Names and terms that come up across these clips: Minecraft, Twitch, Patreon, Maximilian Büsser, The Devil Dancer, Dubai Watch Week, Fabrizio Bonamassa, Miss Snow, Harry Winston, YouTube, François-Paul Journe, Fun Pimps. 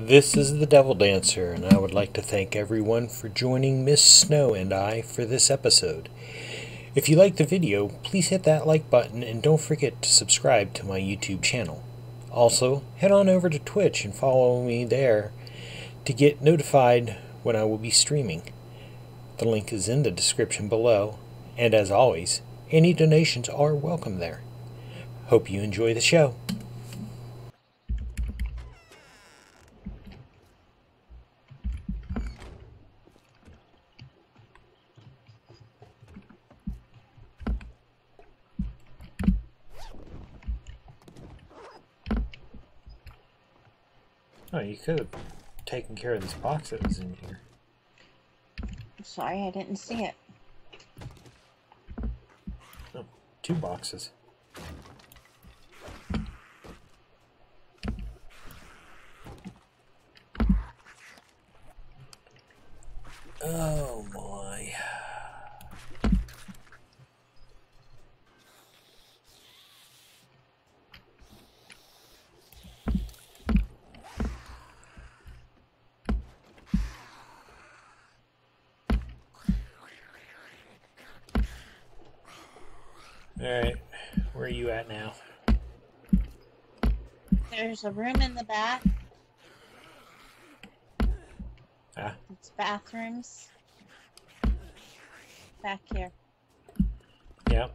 This is The Devil Dancer, and I would like to thank everyone for joining Miss Snow and I for this episode. If you liked the video, please hit that like button and don't forget to subscribe to my YouTube channel. Also, head on over to Twitch and follow me there to get notified when I will be streaming. The link is in the description below, and as always, any donations are welcome there. Hope you enjoy the show. Oh, you could have taken care of this box that was in here. I'm sorry, I didn't see it. Oh, two boxes. Oh my. Alright, where are you at now? There's a room in the back. Ah. It's bathrooms. Back here. Yep.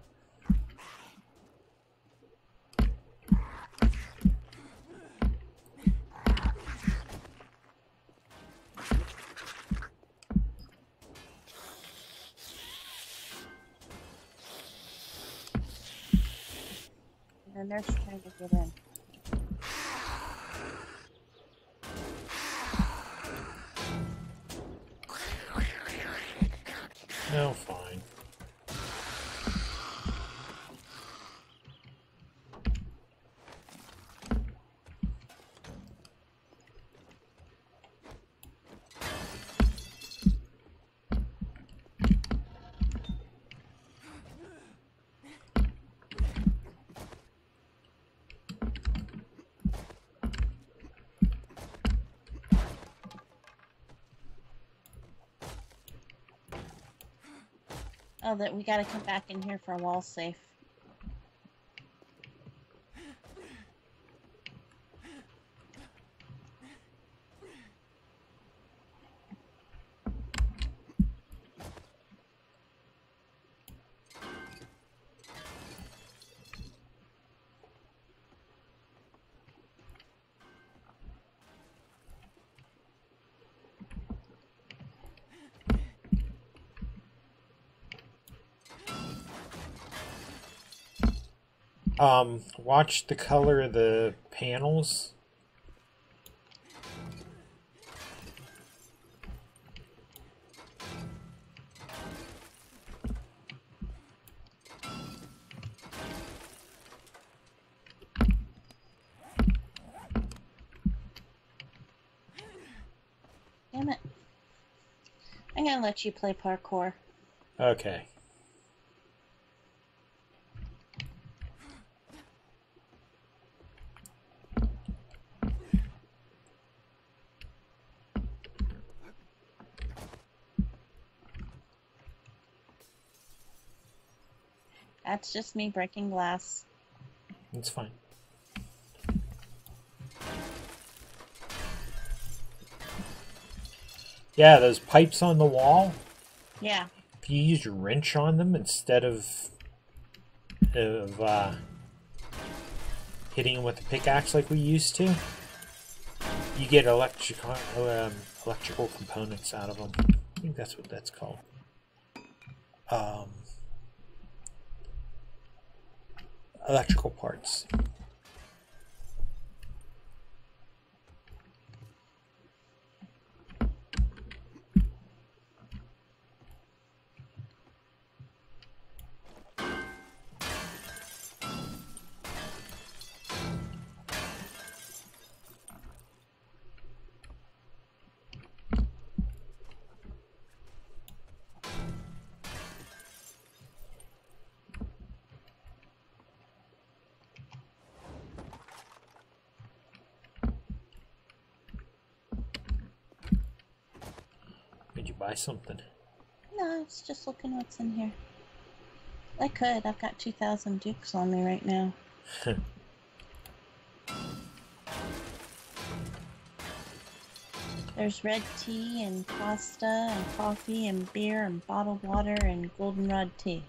And they're trying to get in. No, fine. Oh, that we gotta come back in here for a wall safe. Watch the color of the panels. Damn it. I'm gonna let you play parkour. Okay. That's just me breaking glass. It's fine. Yeah, those pipes on the wall. Yeah. If you use your wrench on them instead of hitting them with a pickaxe like we used to, you get electrical components out of them. I think that's what that's called. Electrical parts. buy something? No, it's just looking what's in here. I could. I've got 2,000 dukes on me right now. There's red tea and pasta and coffee and beer and bottled water and goldenrod tea.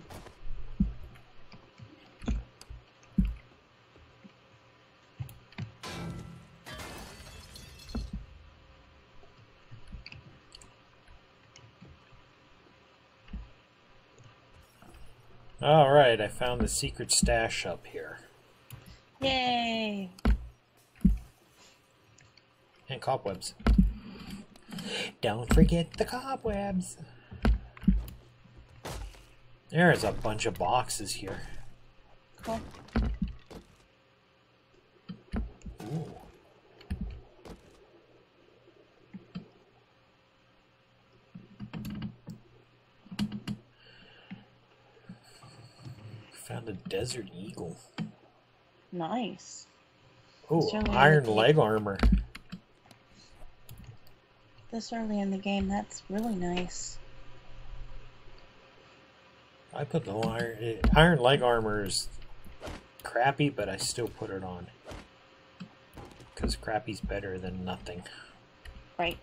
Alright, I found the secret stash up here. Yay! And cobwebs. Don't forget the cobwebs! There's a bunch of boxes here. Cool. Ooh. Found a desert eagle. Nice. Oh, iron leg armor. This early in the game, that's really nice. I put the whole iron leg armor is crappy, but I still put it on. Because crappy's better than nothing. Right.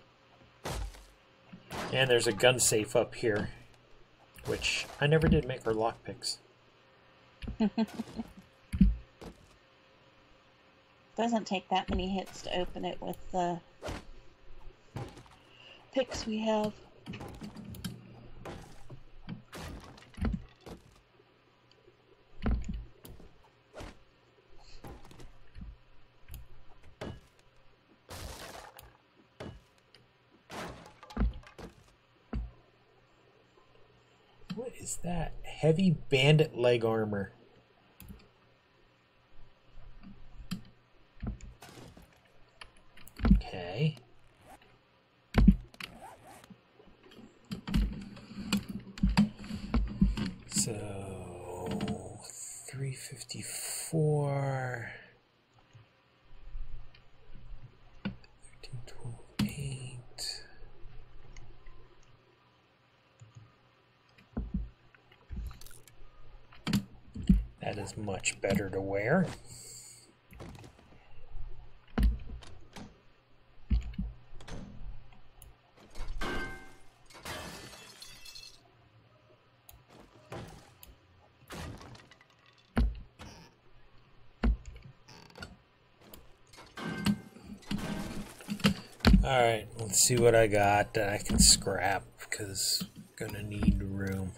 And there's a gun safe up here, which I never did make for lockpicks. Doesn't take that many hits to open it with the picks we have. What is that? Heavy bandit leg armor. Okay. So 354. 13, 12, 8. That is much better to wear. Alright, let's see what I got that I can scrap, because I'm gonna need room.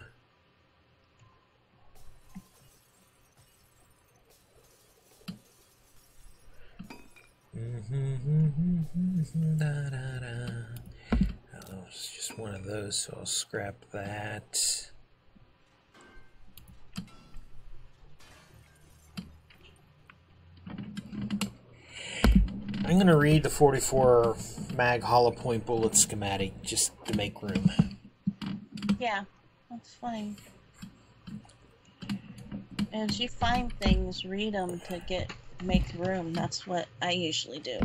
Oh, it's just one of those, so I'll scrap that. I'm gonna read the 44 mag hollow point bullet schematic just to make room. Yeah, that's fine. As you find things, read them to make room. That's what I usually do.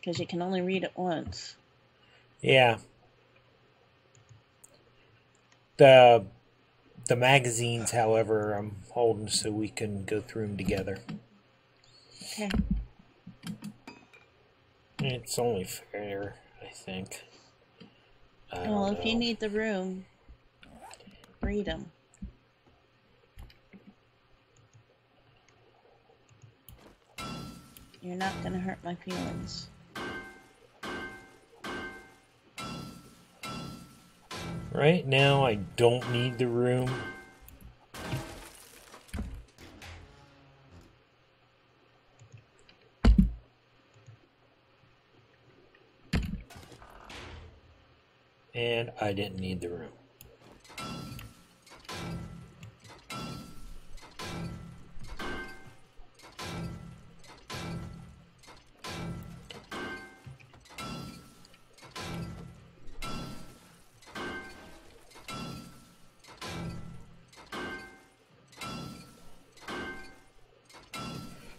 Because you can only read it once. Yeah. The magazines, however, I'm holding so we can go through them together. Okay. It's only fair, I think. Well, if you need the room, read them. You're not going to hurt my feelings. Right now, I don't need the room. And I didn't need the room.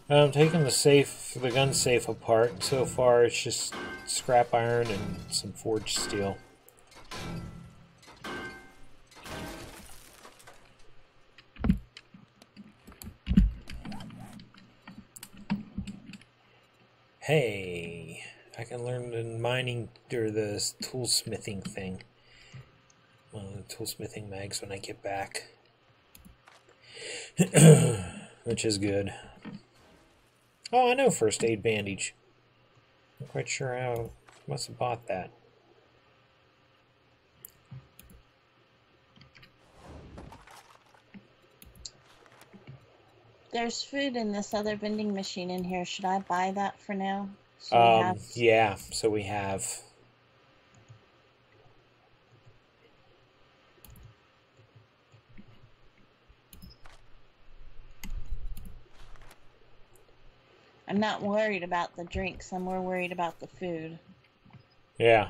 I'm taking the gun safe apart. So far it's just scrap iron and some forged steel. Hey, I can learn the mining or the toolsmithing thing. One of the toolsmithing mags when I get back. Which is good. Oh, I know first aid bandage. Not quite sure how. Must have bought that. There's food in this other vending machine in here. Should I buy that for now? So yeah, so we have. I'm not worried about the drinks. I'm more worried about the food. Yeah.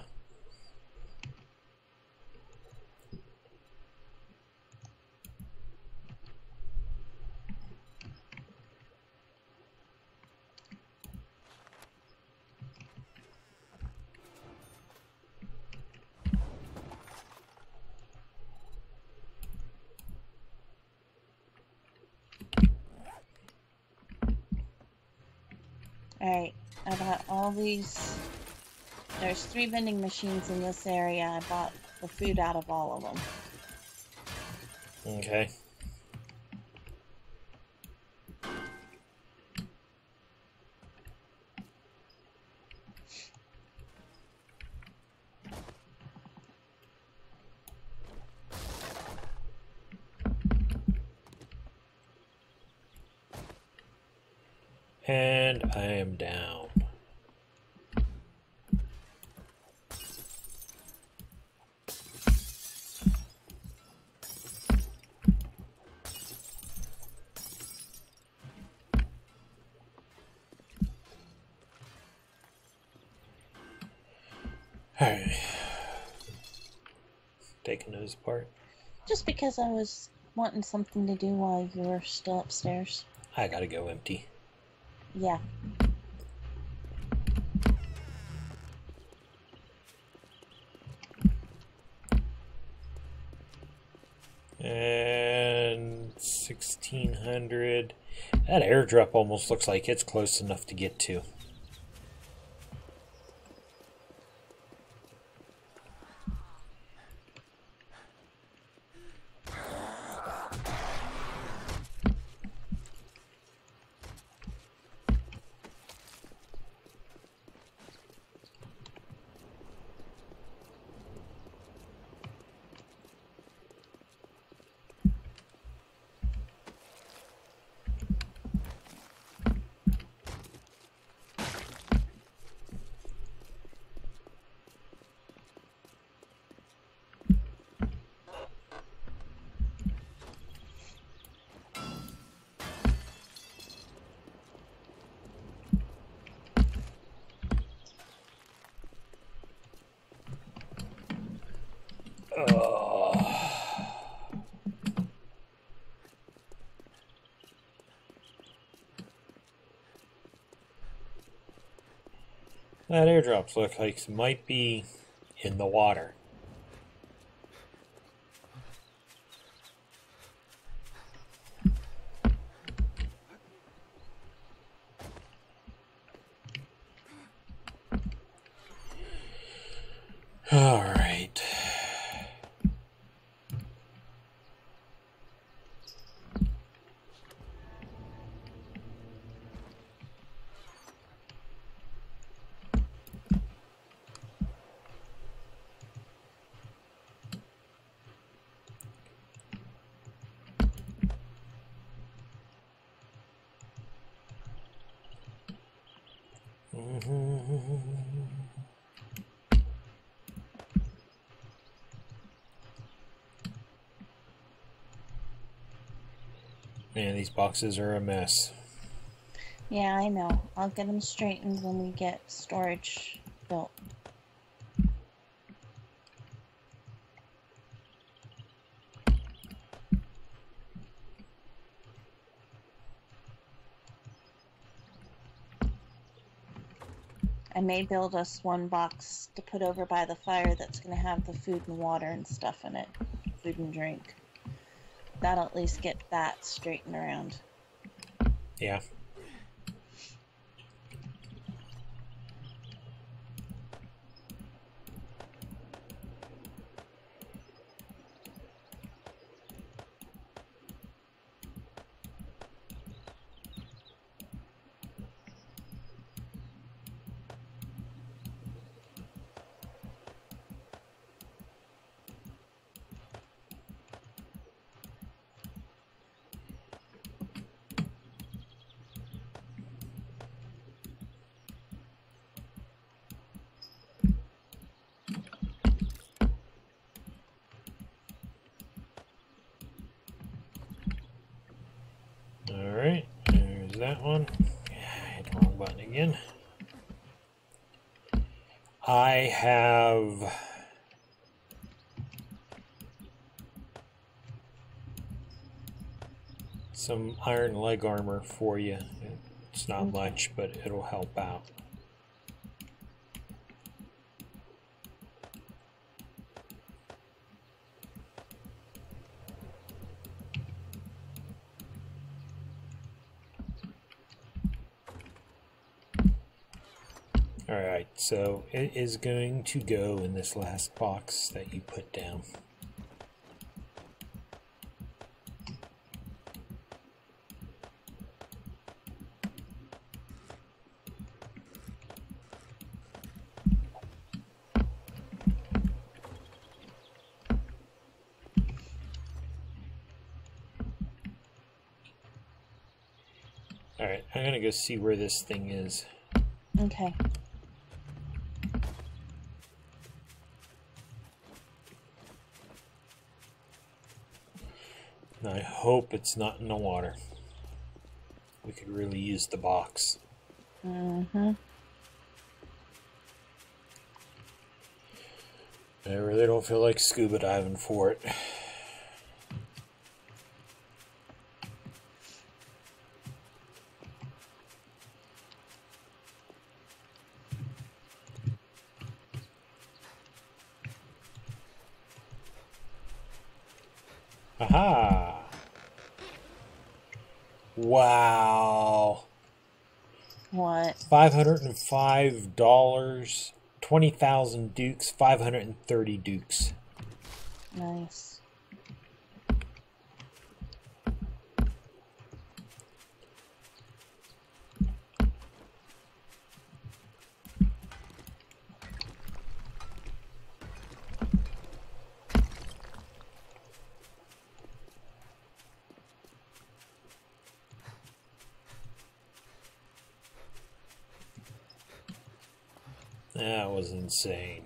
Alright, I bought all these. There's 3 vending machines in this area. I bought the food out of all of them. Okay. And I am down. Alright. Taking those apart. Just because I was wanting something to do while you were still upstairs. I gotta go empty. Yeah. And 1600. That airdrop almost looks like it's close enough to get to. That airdrops look like it might be in the water. All right. Man, these boxes are a mess. Yeah, I know. I'll get them straightened when we get storage built. I may build us one box to put over by the fire that's going to have the food and water and stuff in it. Food and drink. That'll at least get that straightened around. Yeah. That one. Yeah, I hit the wrong button again. I have some iron leg armor for you. It's not much, but it'll help out. So it is going to go in this last box that you put down. All right, I'm gonna go see where this thing is. Okay. I hope it's not in the water. We could really use the box. Mm-hmm. I really don't feel like scuba diving for it. Aha! Wow. What? $505, 20,000 dukes, 530 dukes. Nice. That was insane.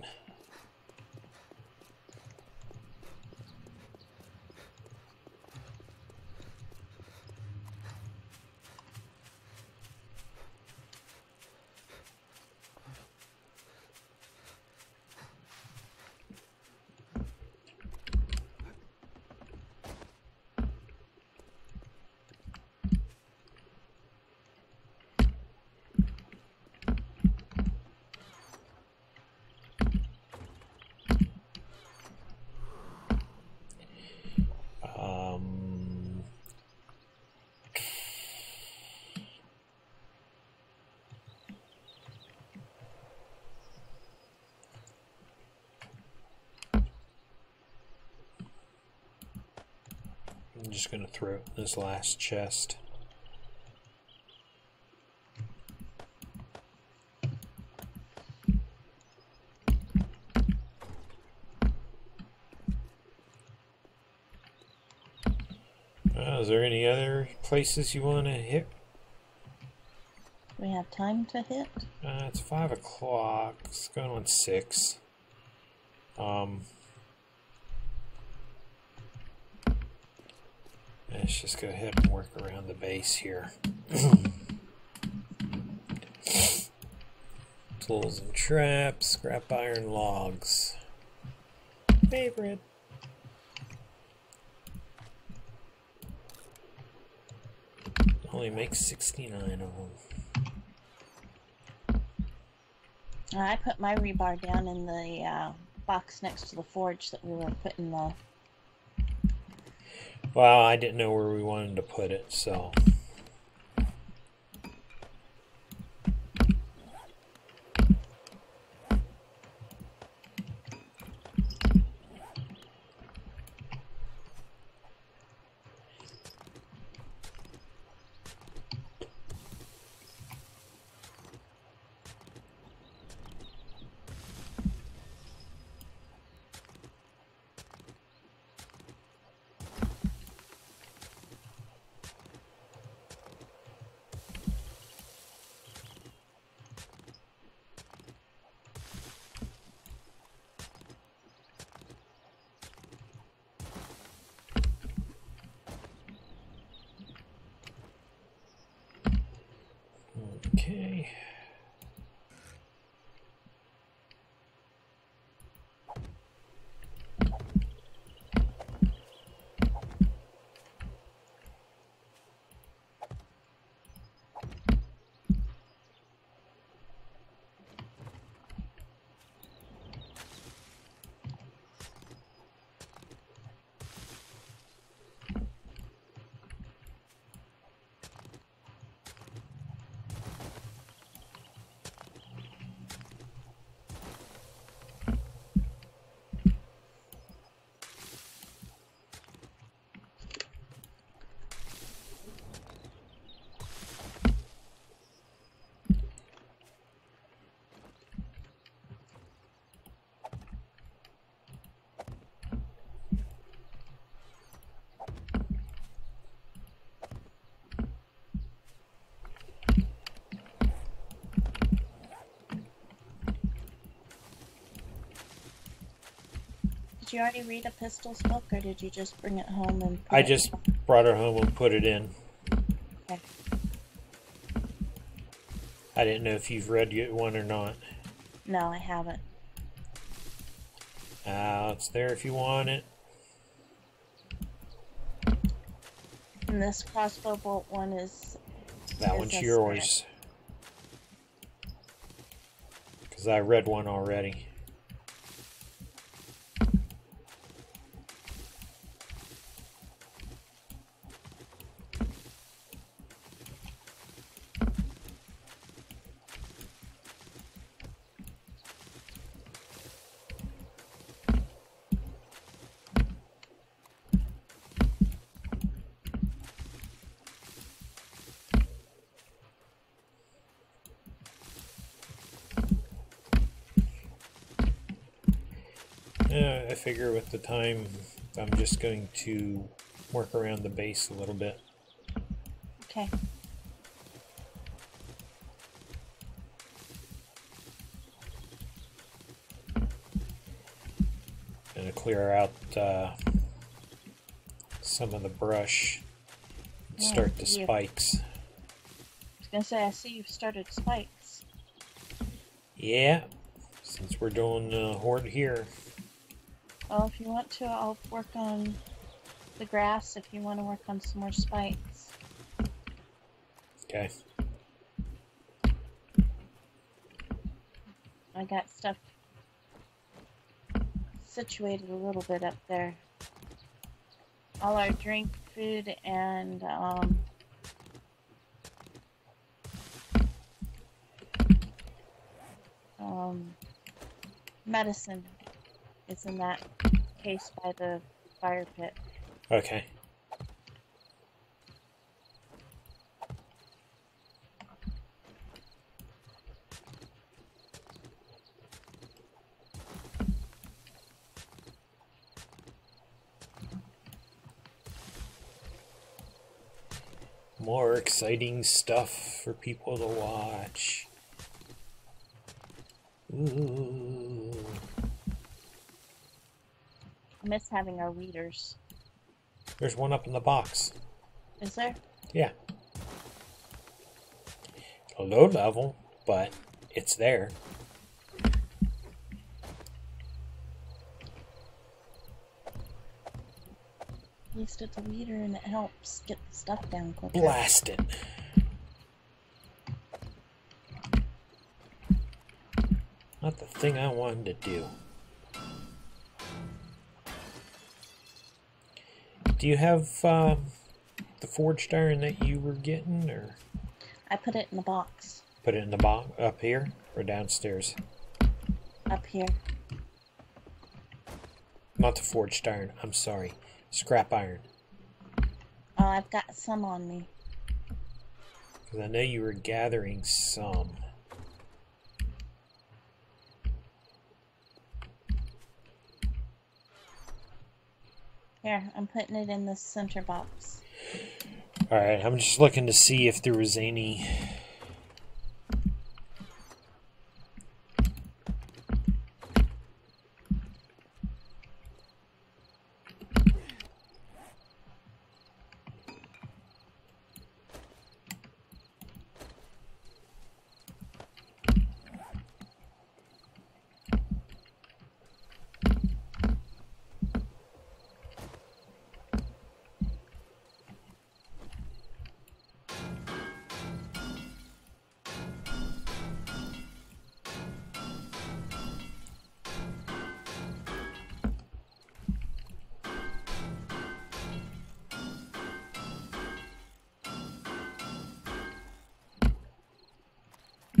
I'm just going to throw it in this last chest. Is there any other places you want to hit? We have time to hit? It's 5 o'clock. It's going on 6. Let's just go ahead and work around the base here. Tools and traps, scrap iron, logs. Favorite. Only makes 69 of them. I put my rebar down in the box next to the forge that we were putting the... Well, I didn't know where we wanted to put it, so... Did you already read a pistol's book, or did you just bring it home and... I just brought her home and put it in. Okay. I didn't know if you've read one or not. No, I haven't. It's there if you want it. And this crossbow bolt one is... That one's yours. Because I read one already. I figure with the time, I'm just going to work around the base a little bit. Okay. I'm going to clear out some of the brush and start the spikes. I was going to say, I see you've started spikes. Yeah, since we're doing the horde here. Well, if you want to, I'll work on the grass if you want to work on some more spikes. Okay. I got stuff situated a little bit up there. All our drink, food, and medicine. It's in that case by the fire pit. Okay. More exciting stuff for people to watch. Ooh. I miss having our weeders. There's one up in the box. Is there? Yeah. A low level, but it's there. At least it's a weeder and it helps get the stuff down quicker. Blast it. Not the thing I wanted to do. Do you have the forged iron that you were getting, or? I put it in the box. Put it in the box up here or downstairs? Up here. Not the forged iron. I'm sorry. Scrap iron. Oh, I've got some on me. Because I know you were gathering some. Here, I'm putting it in the center box. Alright, I'm just looking to see if there was any...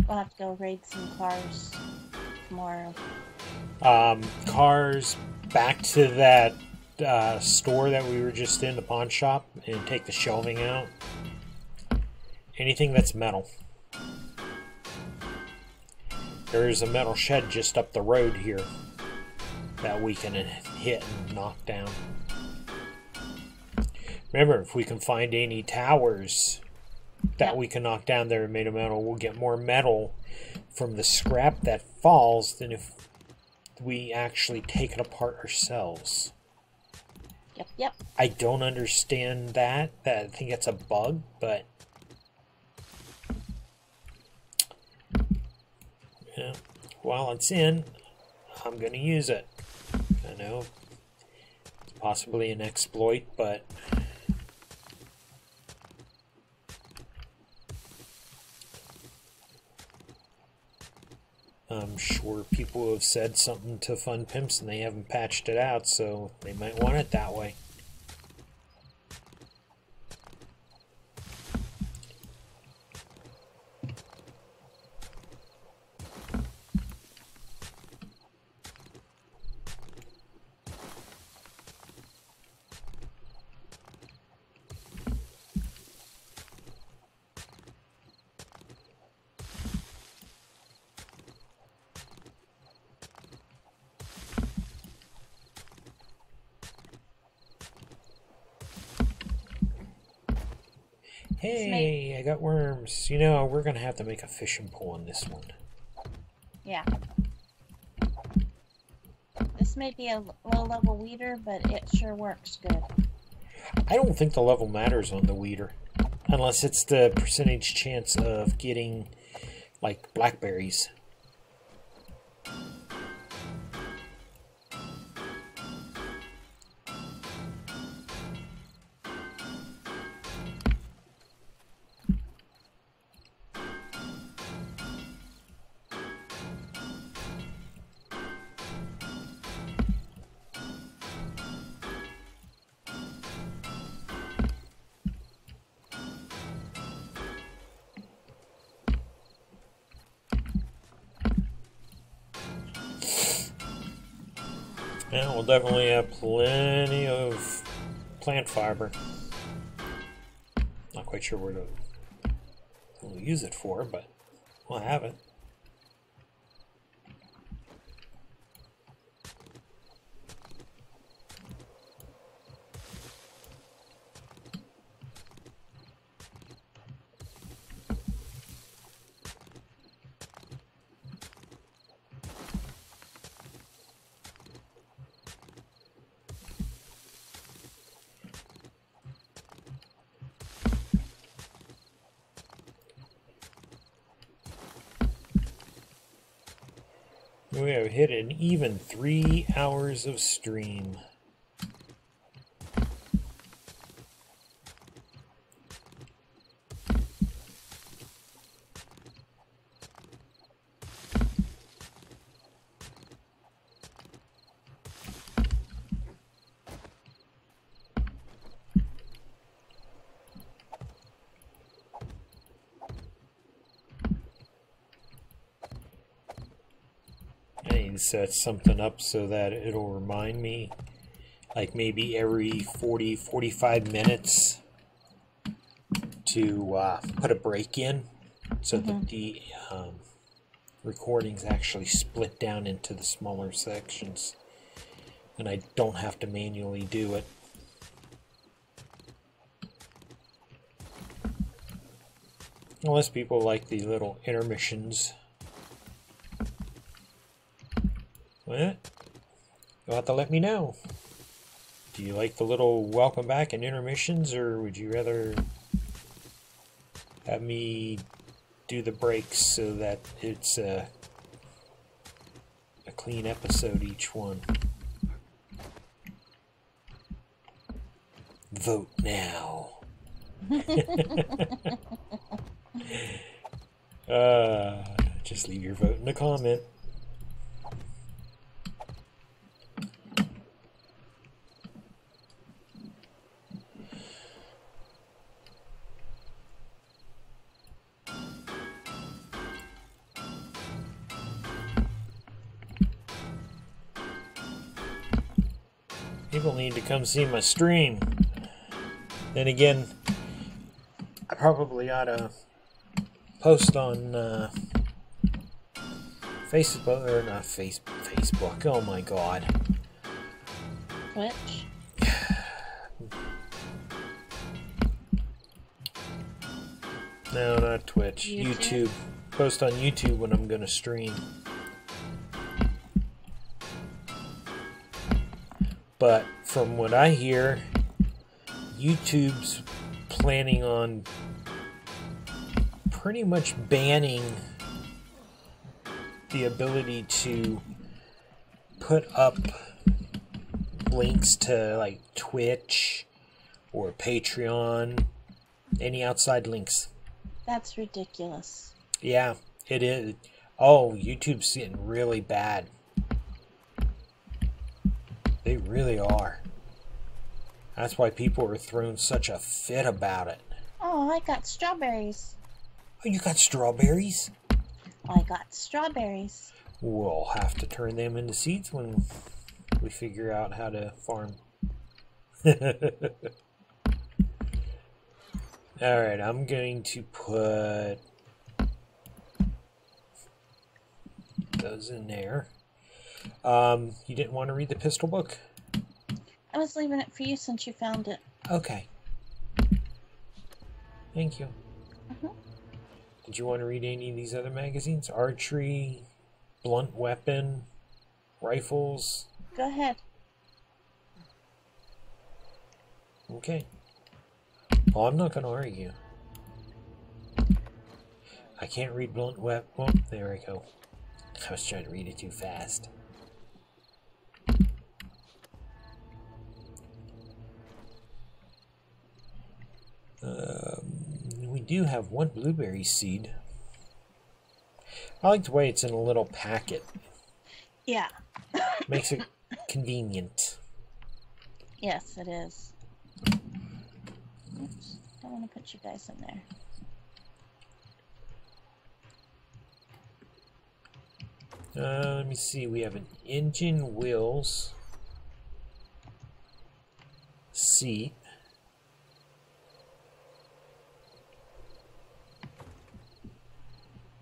We'll have to go raid some cars tomorrow. Cars back to that store that we were just in, the pawn shop, and take the shelving out. Anything that's metal. There is a metal shed just up the road here that we can hit and knock down. Remember, if we can find any towers that we can knock down there made of metal, we'll get more metal from the scrap that falls than if we actually take it apart ourselves. Yep, yep. I don't understand that. I think that's a bug, but... yeah. While it's in, I'm going to use it. I know it's possibly an exploit, but... I'm sure people have said something to Fun Pimps and they haven't patched it out, so they might want it that way. Hey, I got worms. You know, we're going to have to make a fishing pole on this one. Yeah. This may be a low-level weeder, but it sure works good. I don't think the level matters on the weeder. Unless it's the percentage chance of getting, like, blackberries. Yeah, we'll definitely have plenty of plant fiber. Not quite sure where to we'll use it for, but we'll have it. We have hit an even 3 hours of stream. set something up so that it'll remind me, like maybe every 40-45 minutes, to put a break in so that the recordings actually split down into the smaller sections and I don't have to manually do it. Unless people like the little intermissions. What? You'll have to let me know. Do you like the little welcome back and intermissions, or would you rather have me do the breaks so that it's a clean episode each one? Vote now. Just leave your vote in the comment. People need to come see my stream. Then again, I probably ought to post on Facebook, or not Facebook, oh my god. Twitch? No, not Twitch. YouTube. Post on YouTube when I'm gonna stream. But from what I hear, YouTube's planning on pretty much banning the ability to put up links to like Twitch or Patreon, any outside links. That's ridiculous. Yeah, it is. Oh, YouTube's getting really bad. They really are. That's why people are throwing such a fit about it. Oh, I got strawberries. Oh, you got strawberries? I got strawberries. We'll have to turn them into seeds when we figure out how to farm. Alright, I'm going to put those in there. You didn't want to read the pistol book? I was leaving it for you since you found it. Okay. Thank you. Did you want to read any of these other magazines? Archery, blunt weapon, rifles? Go ahead. Okay. Well, I'm not going to argue. I can't read blunt weapon. Oh, there we go. I was trying to read it too fast. We do have one blueberry seed. I like the way it's in a little packet. Yeah. Makes it convenient. Yes, it is. Oops, I want to put you guys in there. Let me see, we have an engine wheels seat.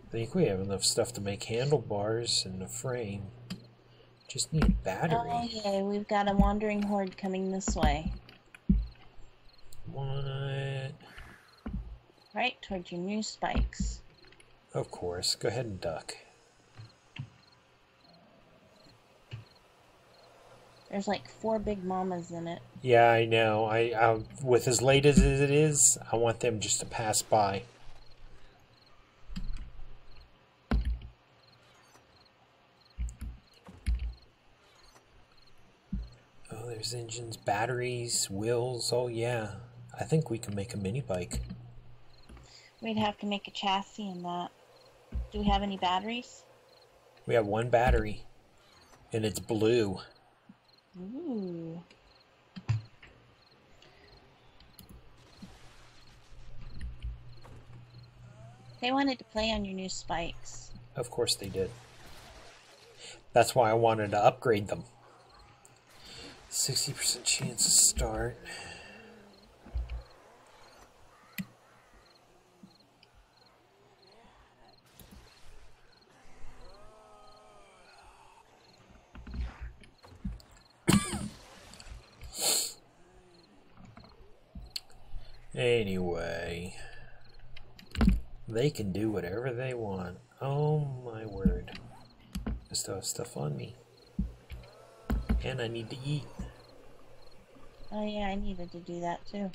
I think we have enough stuff to make handlebars and a frame. Just need a battery. Oh yeah, we've got a wandering horde coming this way. What? Right toward your new spikes. Of course, go ahead and duck. There's like 4 big mamas in it. Yeah, I know. I with as late as it is, I want them just to pass by. Oh, there's engines, batteries, wheels. Oh, yeah. I think we can make a mini bike. We'd have to make a chassis and that. Do we have any batteries? We have one battery, and it's blue. Ooh. They wanted to play on your new spikes. Of course they did. That's why I wanted to upgrade them. 60% chance to start. Anyway, they can do whatever they want. Oh my word. I still have stuff on me. And I need to eat. Oh yeah, I needed to do that too.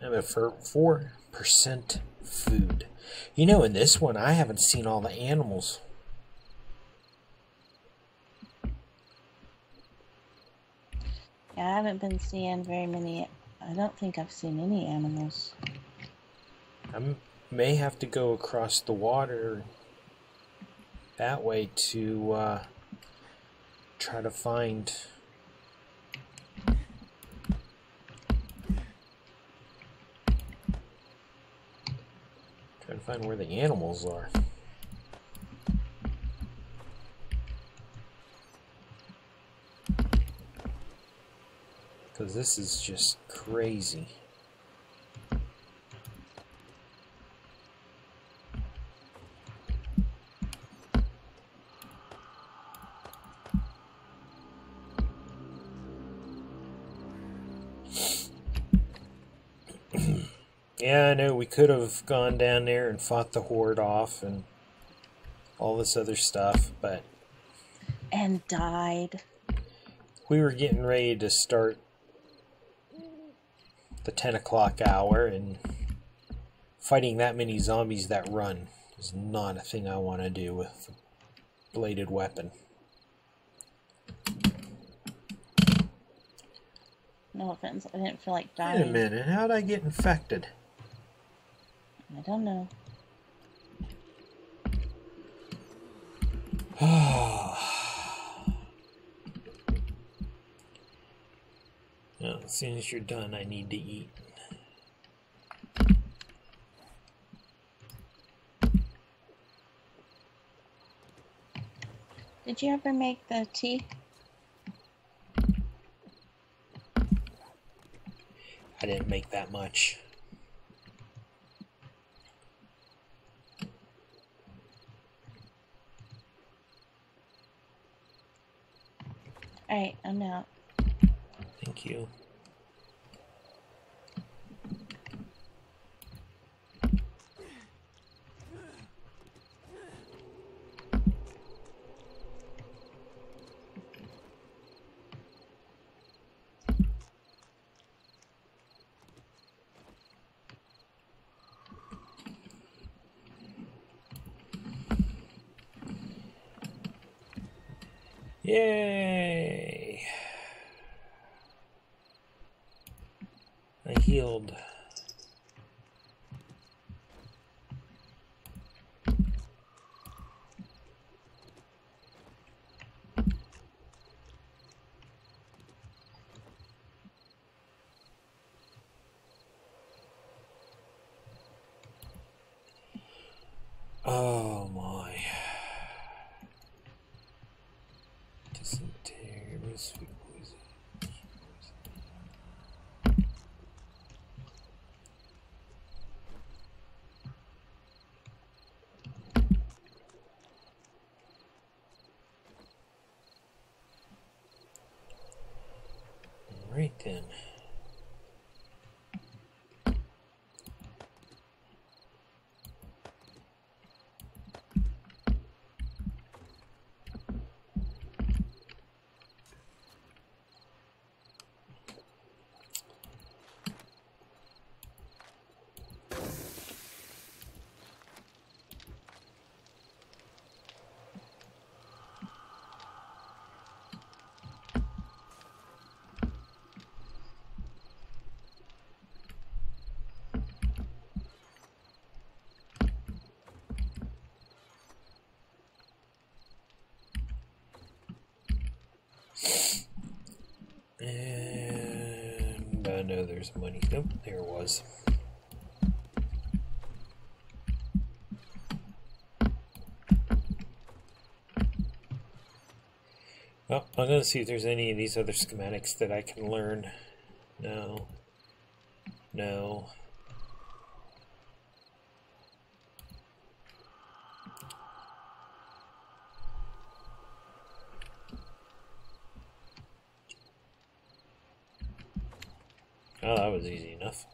I'm at 4% food. You know, in this one, I haven't seen all the animals. Yeah, I haven't been seeing very many. I don't think I've seen any animals. I may have to go across the water that way to try to find where the animals are. Because this is just crazy. Yeah, I know, we could have gone down there and fought the horde off and all this other stuff, but... And died. We were getting ready to start the 10 o'clock hour, and fighting that many zombies that run is not a thing I want to do with a bladed weapon. No offense, I didn't feel like dying. Wait a minute, how'd I get infected? I don't know. Well, as soon as you're done, I need to eat. Did you ever make the tea? I didn't make that much. Alright, I'm out. Thank you. Yay! I healed. Oh my. Right then. And I know there's money. Nope, there it was. Well, I'm going to see if there's any of these other schematics that I can learn. No. No. Oh, that was easy enough.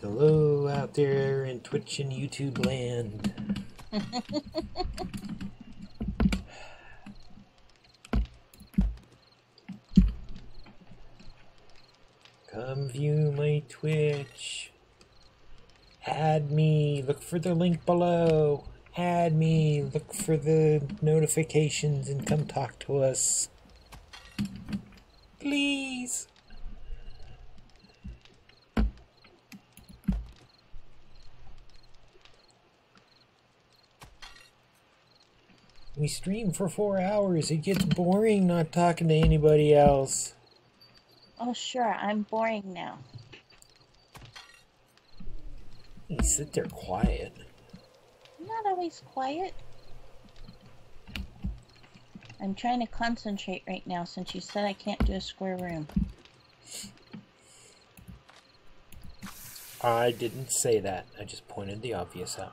Hello out there in Twitch and YouTube land. Come view my Twitch. Add me. Look for the link below. Add me. Look for the notifications and come talk to us. Please. We stream for 4 hours. It gets boring not talking to anybody else. Oh, sure, I'm boring now. You sit there quiet. I'm not always quiet. I'm trying to concentrate right now since you said I can't do a square room. I didn't say that. I just pointed the obvious out.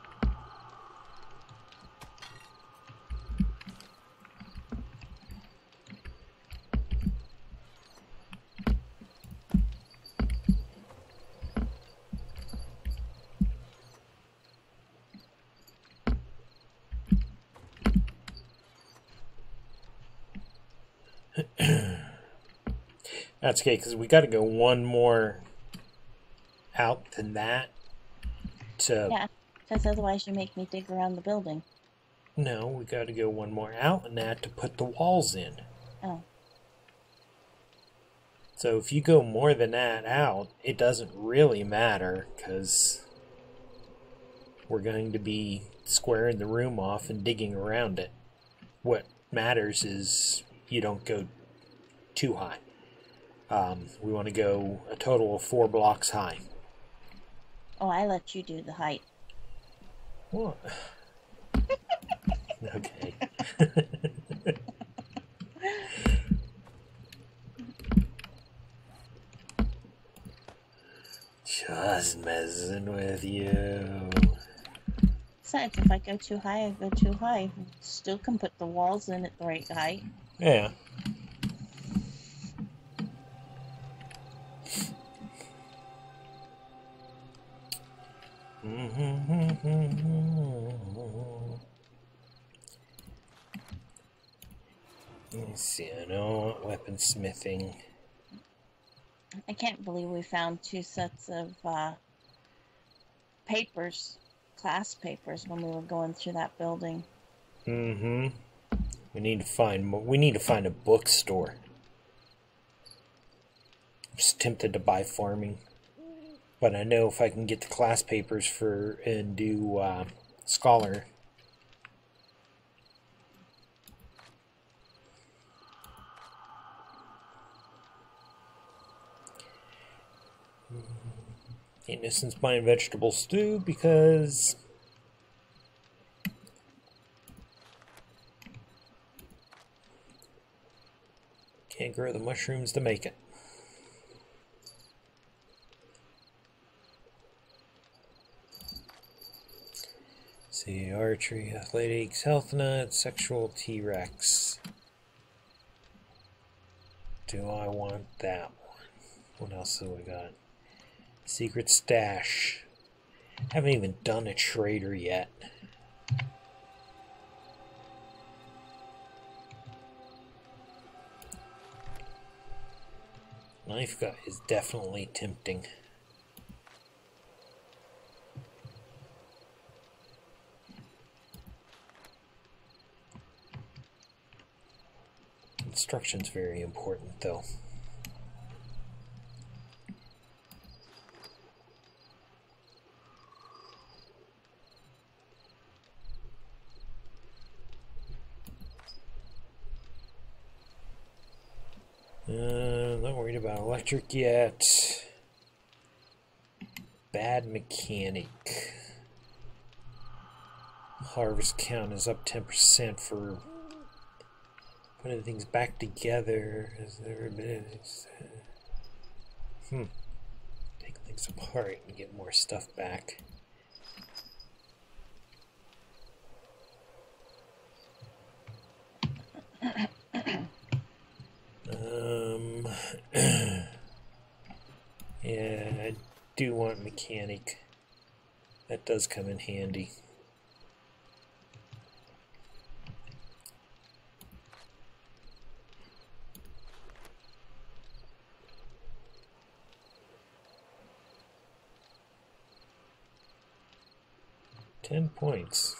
That's okay, because we got to go one more out than that. To... Yeah, because otherwise you make me dig around the building. No, we got to go one more out than that to put the walls in. Oh. So if you go more than that out, it doesn't really matter, because we're going to be squaring the room off and digging around it. What matters is you don't go too high. We want to go a total of 4 blocks high. Oh, I let you do the height. What? Okay. Just messing with you. Besides, if I go too high, I go too high. Still can put the walls in at the right height. Yeah. Let's see, I know weaponsmithing. I can't believe we found 2 sets of papers, class papers, when we were going through that building. Mm-hmm. We need to find a bookstore. I'm just tempted to buy farming. But I know if I can get the class papers for and do scholar. Ain't no sense buying vegetable stew because can't grow the mushrooms to make it. The archery, athletics, health nuts, sexual T-Rex. Do I want that one? What else do we got? Secret stash. Haven't even done a trader yet. Knife gut is definitely tempting. Construction's very important, though. Not worried about electric yet. Bad mechanic. Harvest count is up 10% for putting things back together. Has there been? Take things apart and get more stuff back. Yeah, I do want mechanic. That does come in handy. Points.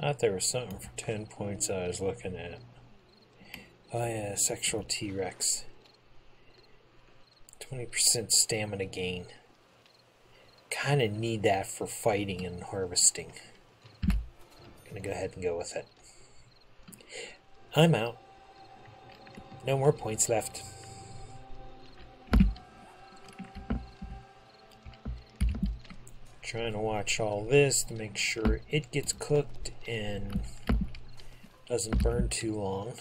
I thought there was something for 10 points I was looking at. Oh yeah, sexual T-Rex. 20% stamina gain. Kinda need that for fighting and harvesting. Gonna go ahead and go with it. I'm out. No more points left. Trying to watch all this to make sure it gets cooked and doesn't burn too long.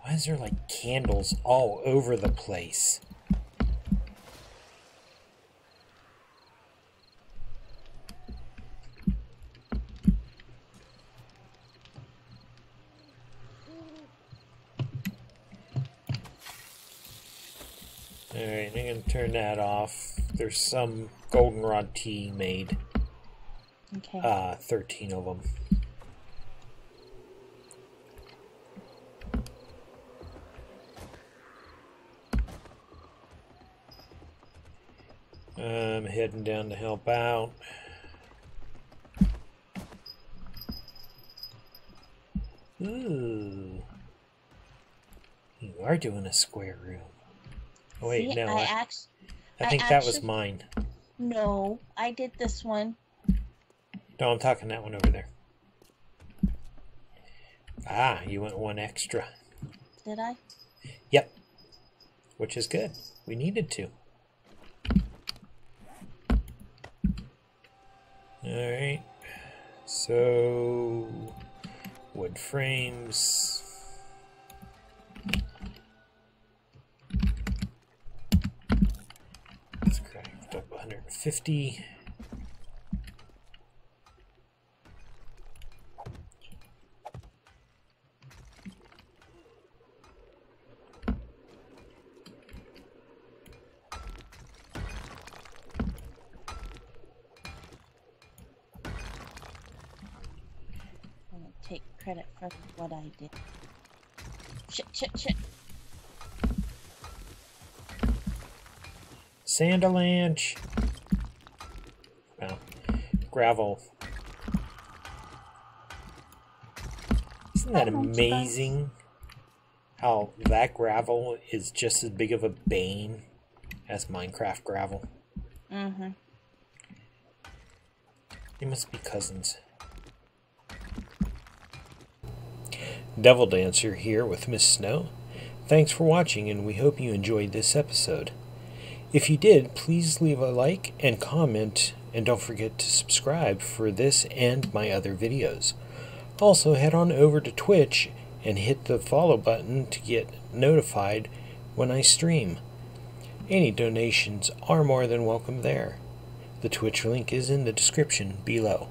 Why is there like candles all over the place? Alright, I'm gonna turn that off. There's some goldenrod tea made. Okay. 13 of them. I'm heading down to help out. Ooh. You are doing a square room. Oh, wait, see, no. I think that was mine. No, I did this one. No, I'm talking that one over there. Ah, you went one extra. Did I? Yep. Which is good. We needed to. Alright, so wood frames. Let's craft up 150. Credit for what I did. Shit. Sand avalanche. Well, gravel. Isn't that amazing how that gravel is just as big of a bane as Minecraft gravel? Mm-hmm. They must be cousins. Devil Dancer here with Miss Snow. Thanks for watching, and we hope you enjoyed this episode. If you did, please leave a like and comment, and don't forget to subscribe for this and my other videos. Also, head on over to Twitch and hit the follow button to get notified when I stream. Any donations are more than welcome there. The Twitch link is in the description below.